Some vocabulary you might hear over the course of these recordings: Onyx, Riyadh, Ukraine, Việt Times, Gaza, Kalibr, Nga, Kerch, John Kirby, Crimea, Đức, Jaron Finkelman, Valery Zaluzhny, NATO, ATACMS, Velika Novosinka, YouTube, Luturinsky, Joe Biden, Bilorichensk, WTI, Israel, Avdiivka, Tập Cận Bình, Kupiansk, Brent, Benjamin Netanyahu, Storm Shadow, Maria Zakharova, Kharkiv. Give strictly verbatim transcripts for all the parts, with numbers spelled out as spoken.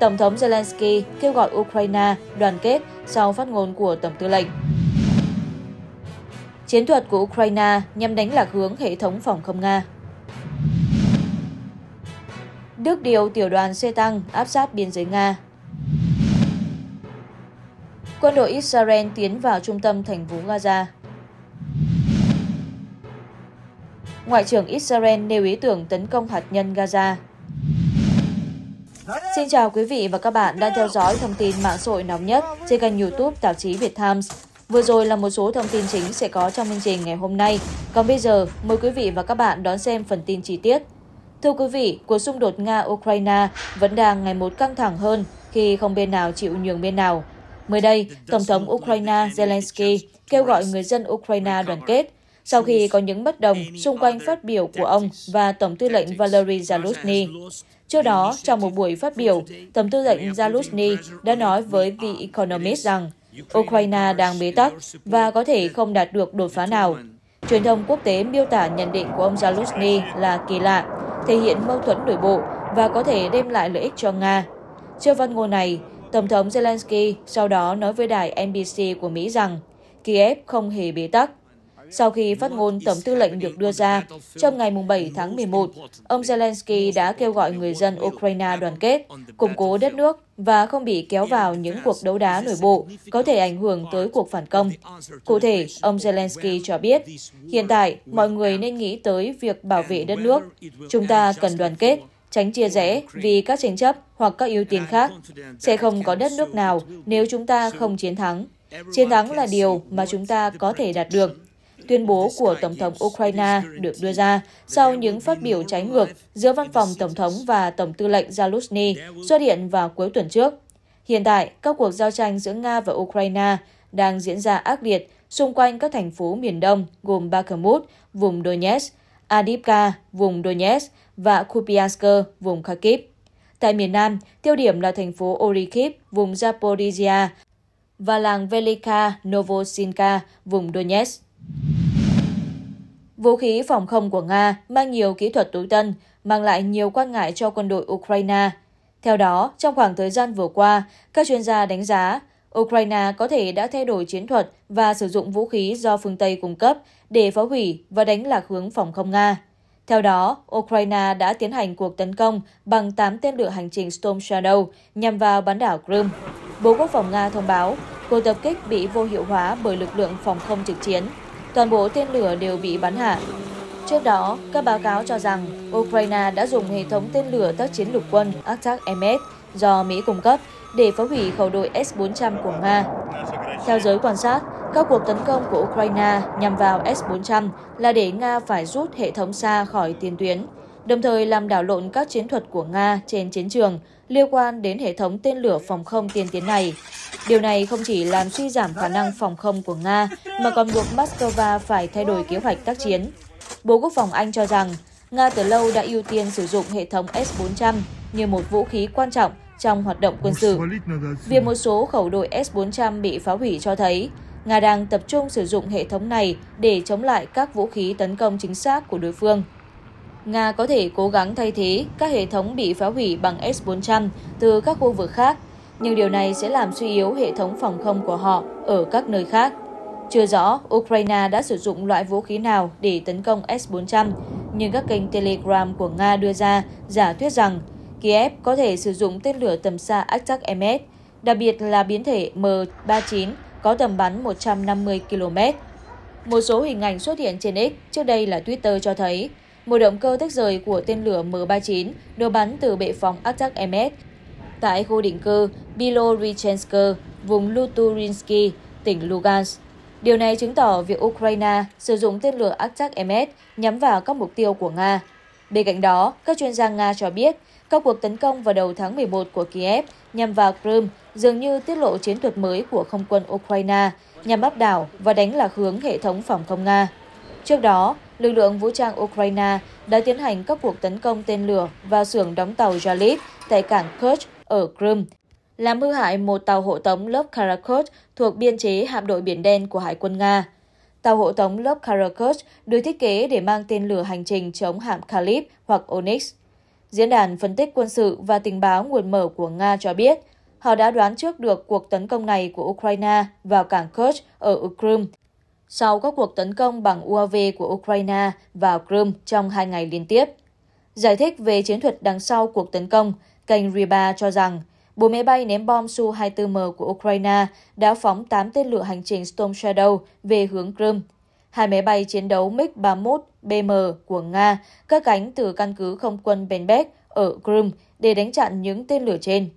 Tổng thống Zelensky kêu gọi Ukraine đoàn kết sau phát ngôn của Tổng tư lệnh. Chiến thuật của Ukraine nhằm đánh lạc hướng hệ thống phòng không Nga. Đức điều tiểu đoàn xe tăng áp sát biên giới Nga. Quân đội Israel tiến vào trung tâm thành phố Gaza. Ngoại trưởng Israel nêu ý tưởng tấn công hạt nhân Gaza. Xin chào quý vị và các bạn đang theo dõi thông tin mạng xã hội nóng nhất trên kênh YouTube tạp chí Việt Times. Vừa rồi là một số thông tin chính sẽ có trong chương trình ngày hôm nay. Còn bây giờ, mời quý vị và các bạn đón xem phần tin chi tiết. Thưa quý vị, cuộc xung đột Nga-Ukraine vẫn đang ngày một căng thẳng hơn khi không bên nào chịu nhường bên nào. Mới đây, Tổng thống Ukraine Zelensky kêu gọi người dân Ukraine đoàn kết sau khi có những bất đồng xung quanh phát biểu của ông và Tổng tư lệnh Valery Zaluzhny. Trước đó, trong một buổi phát biểu, Tổng tư lệnh Zaluzhny đã nói với The Economist rằng Ukraine đang bế tắc và có thể không đạt được đột phá nào. Truyền thông quốc tế miêu tả nhận định của ông Zaluzhny là kỳ lạ, thể hiện mâu thuẫn nội bộ và có thể đem lại lợi ích cho Nga. Trước phát ngôn này, Tổng thống Zelensky sau đó nói với đài en bê xê của Mỹ rằng Kiev không hề bế tắc. Sau khi phát ngôn Tổng tư lệnh được đưa ra, trong ngày bảy tháng mười một, ông Zelensky đã kêu gọi người dân Ukraine đoàn kết, củng cố đất nước và không bị kéo vào những cuộc đấu đá nội bộ có thể ảnh hưởng tới cuộc phản công. Cụ thể, ông Zelensky cho biết, hiện tại mọi người nên nghĩ tới việc bảo vệ đất nước. Chúng ta cần đoàn kết, tránh chia rẽ vì các tranh chấp hoặc các ưu tiên khác. Sẽ không có đất nước nào nếu chúng ta không chiến thắng. Chiến thắng là điều mà chúng ta có thể đạt được. Tuyên bố của Tổng thống Ukraine được đưa ra sau những phát biểu trái ngược giữa văn phòng Tổng thống và Tổng tư lệnh Zaluzhny xuất hiện vào cuối tuần trước. Hiện tại, các cuộc giao tranh giữa Nga và Ukraine đang diễn ra ác liệt xung quanh các thành phố miền đông gồm Bakhmut, vùng Donetsk, Avdiivka, vùng Donetsk và Kupiansk, vùng Kharkiv. Tại miền nam, tiêu điểm là thành phố Orikhiv, vùng Zaporizhzia và làng Velika Novosinka, vùng Donetsk. Vũ khí phòng không của Nga mang nhiều kỹ thuật tối tân, mang lại nhiều quan ngại cho quân đội Ukraine. Theo đó, trong khoảng thời gian vừa qua, các chuyên gia đánh giá Ukraine có thể đã thay đổi chiến thuật và sử dụng vũ khí do phương Tây cung cấp để phá hủy và đánh lạc hướng phòng không Nga. Theo đó, Ukraine đã tiến hành cuộc tấn công bằng tám tên lửa hành trình Storm Shadow nhằm vào bán đảo Crimea. Bộ Quốc phòng Nga thông báo, cuộc tập kích bị vô hiệu hóa bởi lực lượng phòng không trực chiến. Toàn bộ tên lửa đều bị bắn hạ. Trước đó, các báo cáo cho rằng Ukraine đã dùng hệ thống tên lửa tác chiến lục quân A T A C M S do Mỹ cung cấp để phá hủy khẩu đội S bốn trăm của Nga. Theo giới quan sát, các cuộc tấn công của Ukraine nhằm vào S bốn trăm là để Nga phải rút hệ thống xa khỏi tiền tuyến, đồng thời làm đảo lộn các chiến thuật của Nga trên chiến trường liên quan đến hệ thống tên lửa phòng không tiên tiến này. Điều này không chỉ làm suy giảm khả năng phòng không của Nga mà còn buộc Moscow phải thay đổi kế hoạch tác chiến. Bộ Quốc phòng Anh cho rằng Nga từ lâu đã ưu tiên sử dụng hệ thống S bốn trăm như một vũ khí quan trọng trong hoạt động quân sự. Việc một số khẩu đội S bốn trăm bị phá hủy cho thấy Nga đang tập trung sử dụng hệ thống này để chống lại các vũ khí tấn công chính xác của đối phương. Nga có thể cố gắng thay thế các hệ thống bị phá hủy bằng S bốn trăm từ các khu vực khác, nhưng điều này sẽ làm suy yếu hệ thống phòng không của họ ở các nơi khác. Chưa rõ Ukraine đã sử dụng loại vũ khí nào để tấn công S bốn trăm, nhưng các kênh Telegram của Nga đưa ra giả thuyết rằng Kiev có thể sử dụng tên lửa tầm xa A T A C M S, đặc biệt là biến thể M ba mươi chín có tầm bắn một trăm năm mươi ki lô mét. Một số hình ảnh xuất hiện trên X, trước đây là Twitter, cho thấy một động cơ tách rời của tên lửa M ba mươi chín được bắn từ bệ phóng A T A C M S tại khu định cư Bilorichensk, vùng Luturinsky, tỉnh Lugansk. Điều này chứng tỏ việc Ukraine sử dụng tên lửa A T A C M S nhắm vào các mục tiêu của Nga. Bên cạnh đó, các chuyên gia Nga cho biết các cuộc tấn công vào đầu tháng mười một của Kiev nhằm vào Crimea dường như tiết lộ chiến thuật mới của không quân Ukraine nhằm áp đảo và đánh lạc hướng hệ thống phòng không Nga. Trước đó, lực lượng vũ trang Ukraine đã tiến hành các cuộc tấn công tên lửa vào xưởng đóng tàu Kalibr tại cảng Kerch ở Crimea, làm hư hại một tàu hộ tống lớp Karakurt thuộc biên chế hạm đội Biển Đen của Hải quân Nga. Tàu hộ tống lớp Karakurt được thiết kế để mang tên lửa hành trình chống hạm Kalibr hoặc Onyx. Diễn đàn phân tích quân sự và tình báo nguồn mở của Nga cho biết, họ đã đoán trước được cuộc tấn công này của Ukraine vào cảng Kerch ở Crimea sau các cuộc tấn công bằng u a vê của Ukraine vào Crimea trong hai ngày liên tiếp. Giải thích về chiến thuật đằng sau cuộc tấn công, kênh Riba cho rằng bốn máy bay ném bom su hai mươi tư em của Ukraine đã phóng tám tên lửa hành trình Storm Shadow về hướng Crimea, hai máy bay chiến đấu mig ba mươi mốt bê em của Nga cất cánh từ căn cứ không quân Benbek ở Crimea để đánh chặn những tên lửa trên.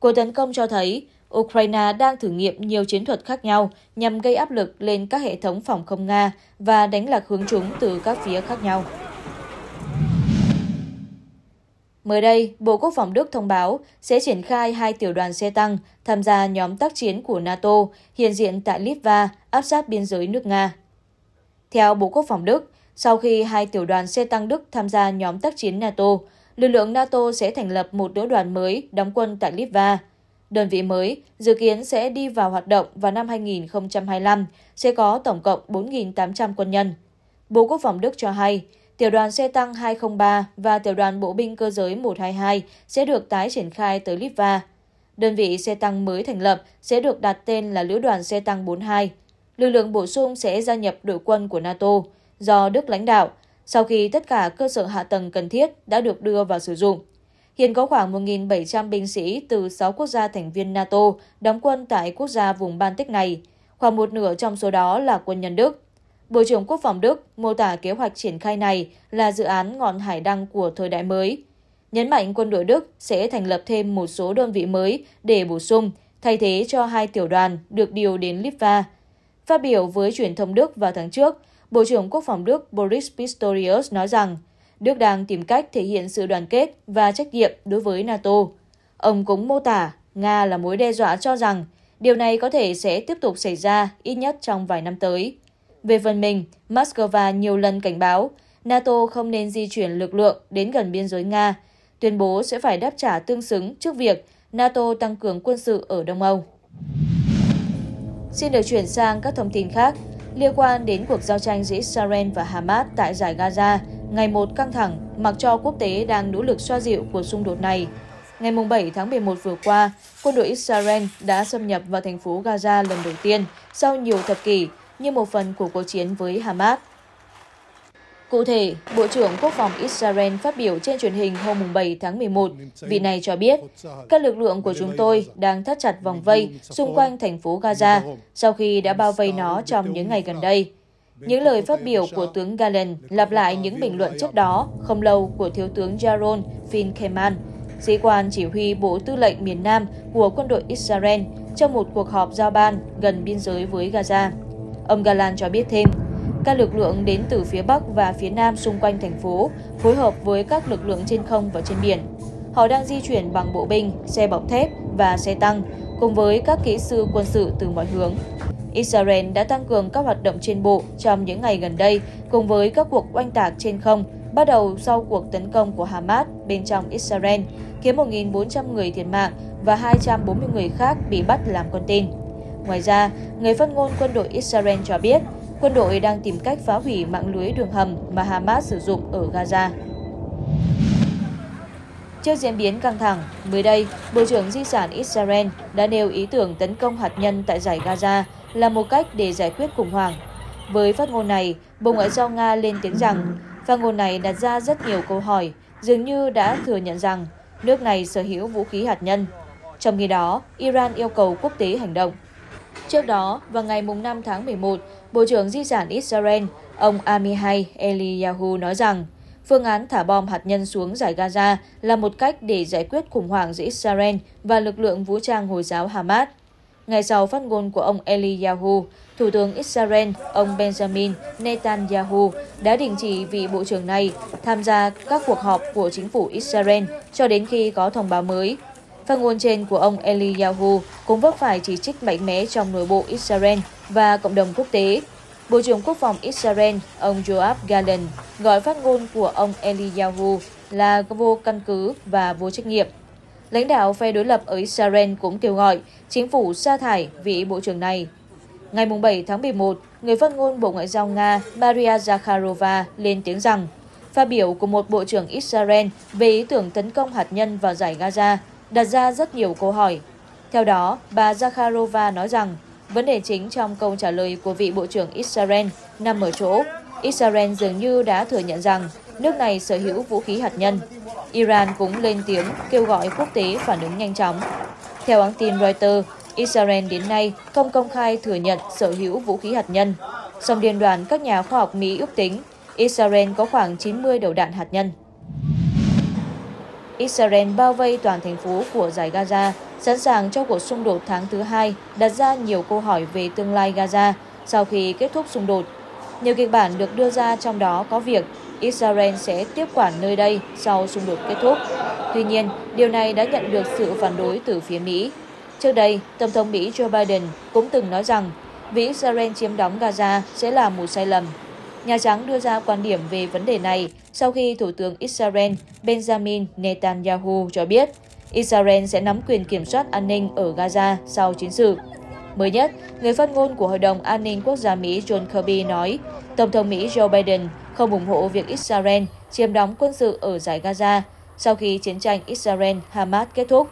Cuộc tấn công cho thấy Ukraine đang thử nghiệm nhiều chiến thuật khác nhau nhằm gây áp lực lên các hệ thống phòng không Nga và đánh lạc hướng chúng từ các phía khác nhau. Mới đây, Bộ Quốc phòng Đức thông báo sẽ triển khai hai tiểu đoàn xe tăng tham gia nhóm tác chiến của NATO hiện diện tại Litva, áp sát biên giới nước Nga. Theo Bộ Quốc phòng Đức, sau khi hai tiểu đoàn xe tăng Đức tham gia nhóm tác chiến NATO, lực lượng NATO sẽ thành lập một tiểu đoàn mới đóng quân tại Litva. Đơn vị mới dự kiến sẽ đi vào hoạt động vào năm hai nghìn không trăm hai mươi lăm, sẽ có tổng cộng bốn nghìn tám trăm quân nhân. Bộ Quốc phòng Đức cho hay, tiểu đoàn xe tăng hai không ba và tiểu đoàn bộ binh cơ giới một hai hai sẽ được tái triển khai tới Litva. Đơn vị xe tăng mới thành lập sẽ được đặt tên là lữ đoàn xe tăng bốn hai. Lực lượng bổ sung sẽ gia nhập đội quân của NATO do Đức lãnh đạo sau khi tất cả cơ sở hạ tầng cần thiết đã được đưa vào sử dụng. Hiện có khoảng một nghìn bảy trăm binh sĩ từ sáu quốc gia thành viên NATO đóng quân tại quốc gia vùng Baltic này, khoảng một nửa trong số đó là quân nhân Đức. Bộ trưởng Quốc phòng Đức mô tả kế hoạch triển khai này là dự án ngọn hải đăng của thời đại mới, nhấn mạnh quân đội Đức sẽ thành lập thêm một số đơn vị mới để bổ sung, thay thế cho hai tiểu đoàn được điều đến Litva. Phát biểu với truyền thông Đức vào tháng trước, Bộ trưởng Quốc phòng Đức Boris Pistorius nói rằng Đức đang tìm cách thể hiện sự đoàn kết và trách nhiệm đối với NATO. Ông cũng mô tả Nga là mối đe dọa, cho rằng điều này có thể sẽ tiếp tục xảy ra ít nhất trong vài năm tới. Về phần mình, Moscow nhiều lần cảnh báo NATO không nên di chuyển lực lượng đến gần biên giới Nga, tuyên bố sẽ phải đáp trả tương xứng trước việc NATO tăng cường quân sự ở Đông Âu. Xin được chuyển sang các thông tin khác liên quan đến cuộc giao tranh giữa Israel và Hamas tại dải Gaza ngày một căng thẳng mặc cho quốc tế đang nỗ lực xoa dịu cuộc xung đột này. Ngày bảy tháng mười một vừa qua, quân đội Israel đã xâm nhập vào thành phố Gaza lần đầu tiên sau nhiều thập kỷ như một phần của cuộc chiến với Hamas. Cụ thể, Bộ trưởng Quốc phòng Israel phát biểu trên truyền hình hôm bảy tháng mười một, vị này cho biết, các lực lượng của chúng tôi đang thắt chặt vòng vây xung quanh thành phố Gaza sau khi đã bao vây nó trong những ngày gần đây. Những lời phát biểu của tướng Gallant lặp lại những bình luận trước đó không lâu của Thiếu tướng Jaron Finkelman, sĩ quan chỉ huy Bộ Tư lệnh miền Nam của quân đội Israel trong một cuộc họp giao ban gần biên giới với Gaza. Ông Gallant cho biết thêm, các lực lượng đến từ phía Bắc và phía Nam xung quanh thành phố phối hợp với các lực lượng trên không và trên biển. Họ đang di chuyển bằng bộ binh, xe bọc thép và xe tăng, cùng với các kỹ sư quân sự từ mọi hướng. Israel đã tăng cường các hoạt động trên bộ trong những ngày gần đây, cùng với các cuộc oanh tạc trên không, bắt đầu sau cuộc tấn công của Hamas bên trong Israel, khiến một nghìn bốn trăm người thiệt mạng và hai trăm bốn mươi người khác bị bắt làm con tin. Ngoài ra, người phát ngôn quân đội Israel cho biết, quân đội đang tìm cách phá hủy mạng lưới đường hầm mà Hamas sử dụng ở Gaza. Trước diễn biến căng thẳng, mới đây, Bộ trưởng Di sản Israel đã nêu ý tưởng tấn công hạt nhân tại dải Gaza là một cách để giải quyết khủng hoảng. Với phát ngôn này, Bộ Ngoại giao Nga lên tiếng rằng phát ngôn này đặt ra rất nhiều câu hỏi, dường như đã thừa nhận rằng nước này sở hữu vũ khí hạt nhân. Trong khi đó, Iran yêu cầu quốc tế hành động. Trước đó, vào ngày năm tháng mười một, Bộ trưởng Di sản Israel, ông Amihai Eliyahu nói rằng phương án thả bom hạt nhân xuống dải Gaza là một cách để giải quyết khủng hoảng giữa Israel và lực lượng vũ trang Hồi giáo Hamas. Ngay sau phát ngôn của ông Eliyahu, Thủ tướng Israel, ông Benjamin Netanyahu đã đình chỉ vị Bộ trưởng này tham gia các cuộc họp của chính phủ Israel cho đến khi có thông báo mới. Phát ngôn trên của ông Eliyahu cũng vấp phải chỉ trích mạnh mẽ trong nội bộ Israel và cộng đồng quốc tế. Bộ trưởng Quốc phòng Israel, ông Yoav Gallant, gọi phát ngôn của ông Eliyahu là vô căn cứ và vô trách nhiệm. Lãnh đạo phe đối lập ở Israel cũng kêu gọi chính phủ sa thải vị bộ trưởng này. Ngày bảy tháng mười một, người phát ngôn Bộ Ngoại giao Nga Maria Zakharova lên tiếng rằng Phát biểu của một bộ trưởng Israel về ý tưởng tấn công hạt nhân vào dải Gaza đặt ra rất nhiều câu hỏi. Theo đó, bà Zakharova nói rằng vấn đề chính trong câu trả lời của vị bộ trưởng Israel nằm ở chỗ Israel dường như đã thừa nhận rằng nước này sở hữu vũ khí hạt nhân. Iran cũng lên tiếng kêu gọi quốc tế phản ứng nhanh chóng. Theo hãng tin Reuters, Israel đến nay không công khai thừa nhận sở hữu vũ khí hạt nhân. Song liên đoàn các nhà khoa học Mỹ ước tính Israel có khoảng chín mươi đầu đạn hạt nhân. Israel bao vây toàn thành phố của dải Gaza, sẵn sàng cho cuộc xung đột tháng thứ hai, đặt ra nhiều câu hỏi về tương lai Gaza sau khi kết thúc xung đột. Nhiều kịch bản được đưa ra, trong đó có việc Israel sẽ tiếp quản nơi đây sau xung đột kết thúc. Tuy nhiên, điều này đã nhận được sự phản đối từ phía Mỹ. Trước đây, Tổng thống Mỹ Joe Biden cũng từng nói rằng việc Israel chiếm đóng Gaza sẽ là một sai lầm. Nhà Trắng đưa ra quan điểm về vấn đề này sau khi Thủ tướng Israel Benjamin Netanyahu cho biết Israel sẽ nắm quyền kiểm soát an ninh ở Gaza sau chiến sự. Mới nhất, người phát ngôn của Hội đồng An ninh Quốc gia Mỹ John Kirby nói Tổng thống Mỹ Joe Biden không ủng hộ việc Israel chiếm đóng quân sự ở dải Gaza sau khi chiến tranh Israel-Hamas kết thúc.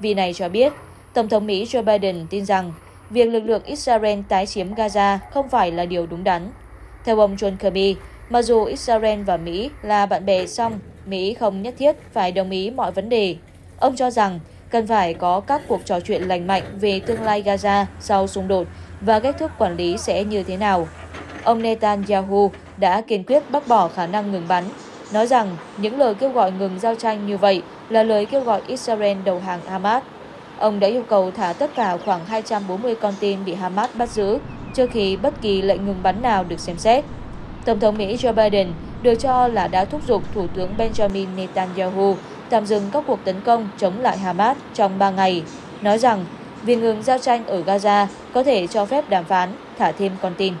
Vị này cho biết, Tổng thống Mỹ Joe Biden tin rằng việc lực lượng Israel tái chiếm Gaza không phải là điều đúng đắn. Theo ông John Kirby, mặc dù Israel và Mỹ là bạn bè song, Mỹ không nhất thiết phải đồng ý mọi vấn đề. Ông cho rằng cần phải có các cuộc trò chuyện lành mạnh về tương lai Gaza sau xung đột và cách thức quản lý sẽ như thế nào. Ông Netanyahu đã kiên quyết bác bỏ khả năng ngừng bắn, nói rằng những lời kêu gọi ngừng giao tranh như vậy là lời kêu gọi Israel đầu hàng Hamas. Ông đã yêu cầu thả tất cả khoảng hai trăm bốn mươi con tin bị Hamas bắt giữ trước khi bất kỳ lệnh ngừng bắn nào được xem xét. Tổng thống Mỹ Joe Biden được cho là đã thúc giục Thủ tướng Benjamin Netanyahu tạm dừng các cuộc tấn công chống lại Hamas trong ba ngày, nói rằng việc ngừng giao tranh ở Gaza có thể cho phép đàm phán thả thêm con tin.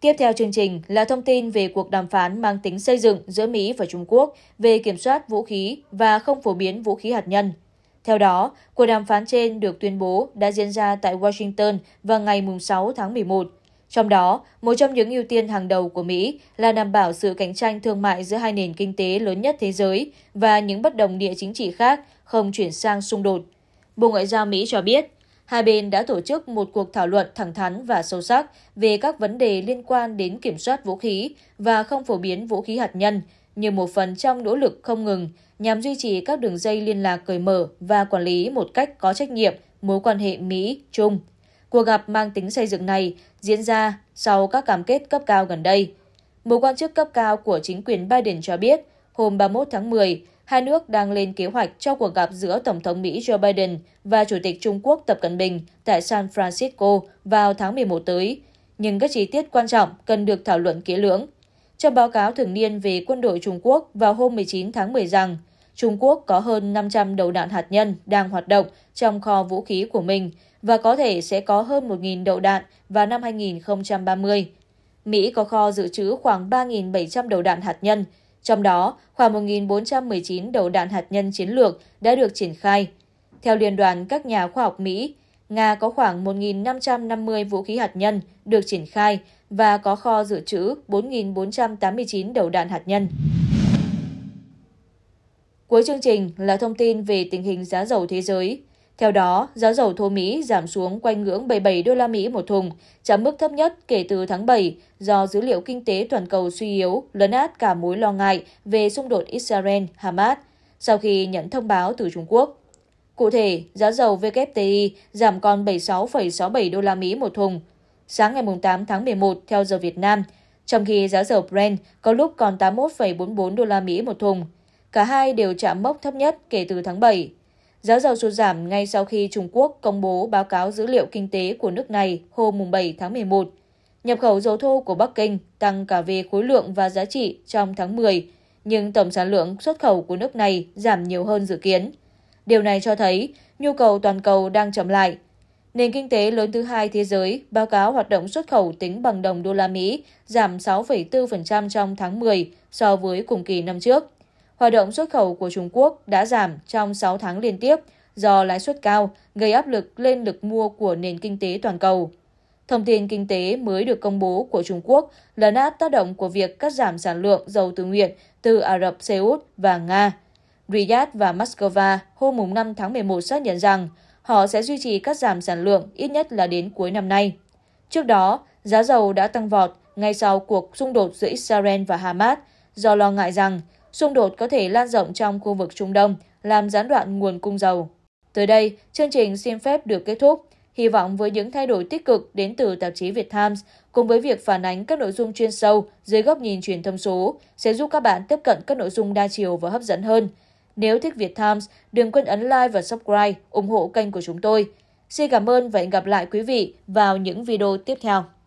Tiếp theo chương trình là thông tin về cuộc đàm phán mang tính xây dựng giữa Mỹ và Trung Quốc về kiểm soát vũ khí và không phổ biến vũ khí hạt nhân. Theo đó, cuộc đàm phán trên được tuyên bố đã diễn ra tại Washington vào ngày sáu tháng mười một. Trong đó, một trong những ưu tiên hàng đầu của Mỹ là đảm bảo sự cạnh tranh thương mại giữa hai nền kinh tế lớn nhất thế giới và những bất đồng địa chính trị khác không chuyển sang xung đột. Bộ Ngoại giao Mỹ cho biết, hai bên đã tổ chức một cuộc thảo luận thẳng thắn và sâu sắc về các vấn đề liên quan đến kiểm soát vũ khí và không phổ biến vũ khí hạt nhân như một phần trong nỗ lực không ngừng nhằm duy trì các đường dây liên lạc cởi mở và quản lý một cách có trách nhiệm mối quan hệ Mỹ-Trung. Cuộc gặp mang tính xây dựng này diễn ra sau các cam kết cấp cao gần đây. Một quan chức cấp cao của chính quyền Biden cho biết hôm ba mươi mốt tháng mười, hai nước đang lên kế hoạch cho cuộc gặp giữa Tổng thống Mỹ Joe Biden và Chủ tịch Trung Quốc Tập Cận Bình tại San Francisco vào tháng mười một tới, nhưng các chi tiết quan trọng cần được thảo luận kỹ lưỡng. Trong báo cáo thường niên về quân đội Trung Quốc vào hôm mười chín tháng mười rằng, Trung Quốc có hơn năm trăm đầu đạn hạt nhân đang hoạt động trong kho vũ khí của mình và có thể sẽ có hơn một nghìn đầu đạn vào năm hai nghìn không trăm ba mươi. Mỹ có kho dự trữ khoảng ba nghìn bảy trăm đầu đạn hạt nhân, trong đó khoảng một nghìn bốn trăm mười chín đầu đạn hạt nhân chiến lược đã được triển khai. Theo Liên đoàn các nhà khoa học Mỹ, Nga có khoảng một nghìn năm trăm năm mươi vũ khí hạt nhân được triển khai và có kho dự trữ bốn nghìn bốn trăm tám mươi chín đầu đạn hạt nhân. Cuối chương trình là thông tin về tình hình giá dầu thế giới. Theo đó, giá dầu thô Mỹ giảm xuống quanh ngưỡng bảy mươi bảy đô la Mỹ một thùng, chạm mức thấp nhất kể từ tháng bảy do dữ liệu kinh tế toàn cầu suy yếu lấn át cả mối lo ngại về xung đột Israel-Hamas sau khi nhận thông báo từ Trung Quốc. Cụ thể, giá dầu W T I giảm còn bảy mươi sáu phẩy sáu mươi bảy đô la Mỹ một thùng sáng ngày tám tháng mười một theo giờ Việt Nam, trong khi giá dầu Brent có lúc còn tám mươi mốt phẩy bốn mươi bốn đô la Mỹ một thùng. Cả hai đều chạm mốc thấp nhất kể từ tháng bảy. Giá dầu sụt giảm ngay sau khi Trung Quốc công bố báo cáo dữ liệu kinh tế của nước này hôm bảy tháng mười một. Nhập khẩu dầu thô của Bắc Kinh tăng cả về khối lượng và giá trị trong tháng mười, nhưng tổng sản lượng xuất khẩu của nước này giảm nhiều hơn dự kiến. Điều này cho thấy nhu cầu toàn cầu đang chậm lại. Nền kinh tế lớn thứ hai thế giới báo cáo hoạt động xuất khẩu tính bằng đồng đô la Mỹ giảm sáu phẩy bốn phần trăm trong tháng mười so với cùng kỳ năm trước. Hoạt động xuất khẩu của Trung Quốc đã giảm trong sáu tháng liên tiếp do lãi suất cao gây áp lực lên lực mua của nền kinh tế toàn cầu. Thông tin kinh tế mới được công bố của Trung Quốc lấn át tác động của việc cắt giảm sản lượng dầu tự nguyện từ Ả Rập Xê Út và Nga. Riyadh và Moscow hôm năm tháng mười một xác nhận rằng họ sẽ duy trì cắt giảm sản lượng ít nhất là đến cuối năm nay. Trước đó, giá dầu đã tăng vọt ngay sau cuộc xung đột giữa Israel và Hamas do lo ngại rằng xung đột có thể lan rộng trong khu vực Trung Đông, làm gián đoạn nguồn cung dầu. Tới đây, chương trình xin phép được kết thúc. Hy vọng với những thay đổi tích cực đến từ tạp chí Việt Times cùng với việc phản ánh các nội dung chuyên sâu dưới góc nhìn truyền thông số sẽ giúp các bạn tiếp cận các nội dung đa chiều và hấp dẫn hơn. Nếu thích Việt Times, đừng quên ấn like và subscribe ủng hộ kênh của chúng tôi. Xin cảm ơn và hẹn gặp lại quý vị vào những video tiếp theo.